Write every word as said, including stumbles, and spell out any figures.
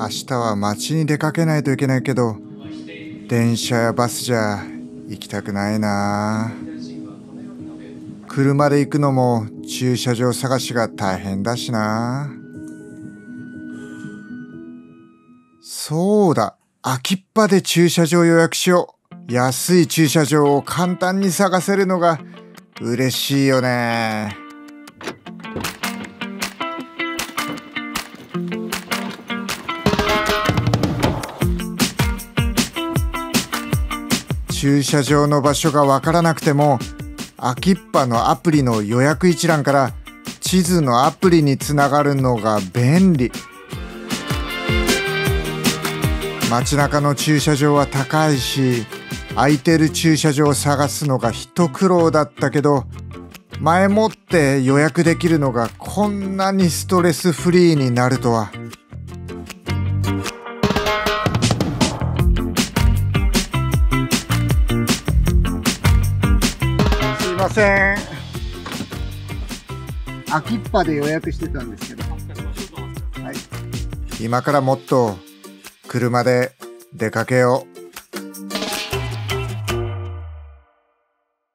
明日は街に出かけないといけないけど、電車やバスじゃ行きたくないな。車で行くのも駐車場探しが大変だしな。そうだ、Akippaで駐車場予約しよう。安い駐車場を簡単に探せるのが嬉しいよね。駐車場の場所がわからなくても、Akippaのアプリの予約一覧から地図のアプリにつながるのが便利。街中の駐車場は高いし、空いてる駐車場を探すのが一苦労だったけど、前もって予約できるのがこんなにストレスフリーになるとは。すいません。Akippaで予約してたんですけど、はい、今からもっと車で出かけよう。